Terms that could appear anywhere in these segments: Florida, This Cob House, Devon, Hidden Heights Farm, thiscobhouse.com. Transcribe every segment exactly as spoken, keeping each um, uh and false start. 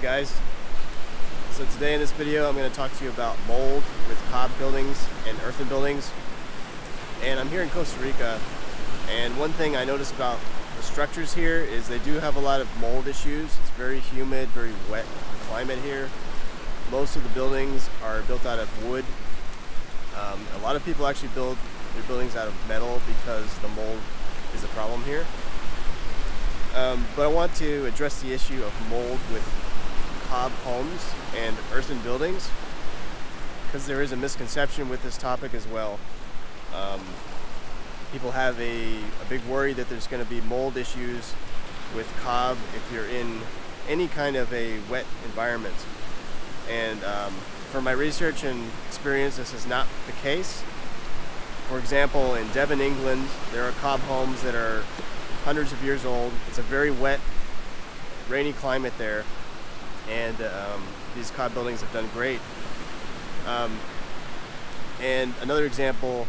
Hey guys, so today in this video I'm going to talk to you about mold with cob buildings and earthen buildings. And I'm here in Costa Rica, and one thing I noticed about the structures here is they do have a lot of mold issues. It's very humid, very wet climate here. Most of the buildings are built out of wood. Um, a lot of people actually build their buildings out of metal because the mold is a problem here. Um, but I want to address the issue of mold with cob homes and earthen buildings, because there is a misconception with this topic as well. Um, people have a, a big worry that there's going to be mold issues with cob if you're in any kind of a wet environment. And um, from my research and experience, this is not the case. For example, in Devon, England, there are cob homes that are hundreds of years old. It's a very wet, rainy climate there, and um, these cob buildings have done great. Um, and another example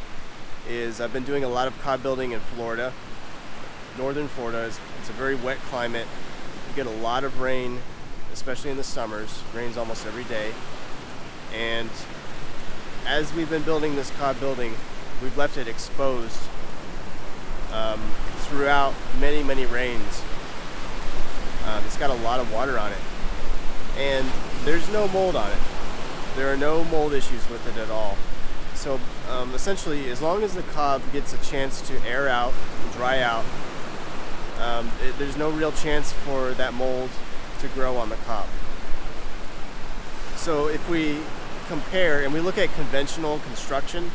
is I've been doing a lot of cob building in Florida. Northern Florida, is, it's a very wet climate. You get a lot of rain, especially in the summers. It rains almost every day. And as we've been building this cob building, we've left it exposed um, throughout many, many rains. Um, it's got a lot of water on it, and there's no mold on it. There are no mold issues with it at all. So um, essentially, as long as the cob gets a chance to air out and dry out, um, it, there's no real chance for that mold to grow on the cob. So if we compare and we look at conventional construction,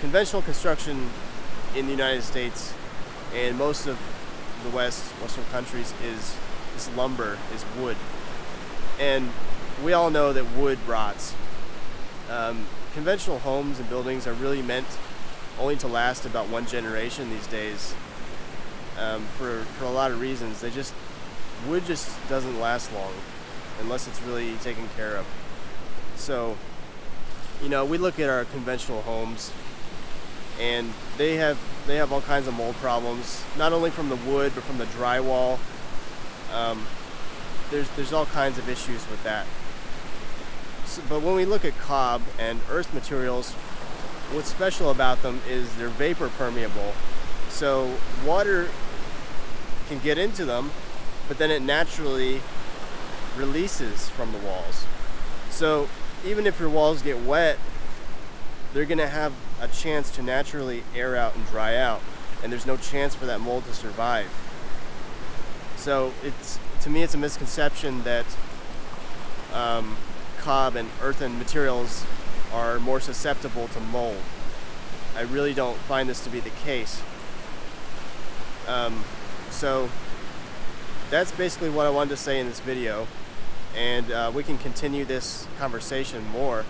conventional construction in the United States and most of the West, Western countries is, is lumber, is wood. And we all know that wood rots. Um, conventional homes and buildings are really meant only to last about one generation these days. Um, for, for a lot of reasons, they just, wood just doesn't last long unless it's really taken care of. So, you know, we look at our conventional homes, and they have they have all kinds of mold problems, not only from the wood but from the drywall. Um, there's there's all kinds of issues with that. So, but when we look at cob and earth materials, what's special about them is they're vapor permeable, so water can get into them, but then it naturally releases from the walls. So even if your walls get wet, they're going to have a chance to naturally air out and dry out, and there's no chance for that mold to survive. So it's, to me, it's a misconception that um, cob and earthen materials are more susceptible to mold. I really don't find this to be the case. Um, so that's basically what I wanted to say in this video, and uh, we can continue this conversation more.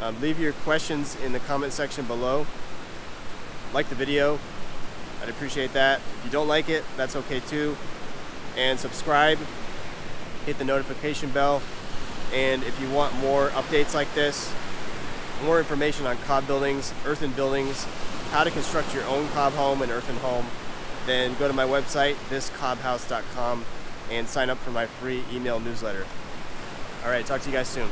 Um, leave your questions in the comment section below. Like the video, I'd appreciate that. If you don't like it, that's okay too. And subscribe, hit the notification bell. And if you want more updates like this, more information on cob buildings, earthen buildings, how to construct your own cob home and earthen home, then go to my website, this cob house dot com, and sign up for my free email newsletter. All right, talk to you guys soon.